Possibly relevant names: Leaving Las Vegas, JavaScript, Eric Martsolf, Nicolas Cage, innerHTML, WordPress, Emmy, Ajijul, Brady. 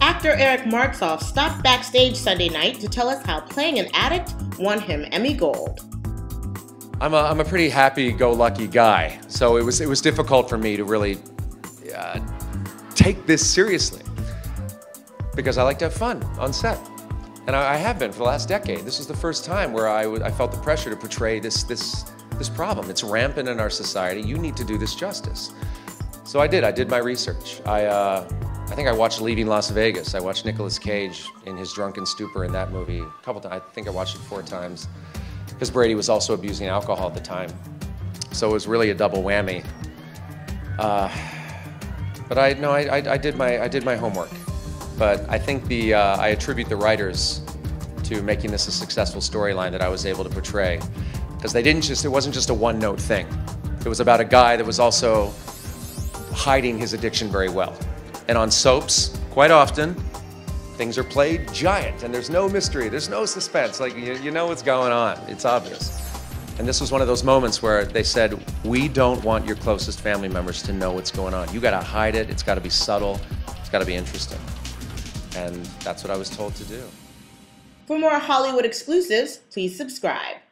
Actor Eric Martsolf stopped backstage Sunday night to tell us how playing an addict won him Emmy Gold. I'm a pretty happy-go-lucky guy, so it was difficult for me to really take this seriously because I like to have fun on set, and I have been for the last decade. This is the first time where I felt the pressure to portray this problem. It's rampant in our society. You need to do this justice. So I did. I did my research. I think I watched Leaving Las Vegas. I watched Nicolas Cage in his drunken stupor in that movie a couple times. I think I watched it 4 times because Brady was also abusing alcohol at the time. So it was really a double whammy. But I did my homework. But I think I attribute the writers to making this a successful storyline that I was able to portray, because they didn't just, it wasn't just a one-note thing. It was about a guy that was also hiding his addiction very well. And on soaps, quite often, things are played giant, and there's no mystery, there's no suspense. Like, you know what's going on, it's obvious. And this was one of those moments where they said, we don't want your closest family members to know what's going on. You gotta hide it, it's gotta be subtle, it's gotta be interesting. And that's what I was told to do. For more Hollywood exclusives, please subscribe.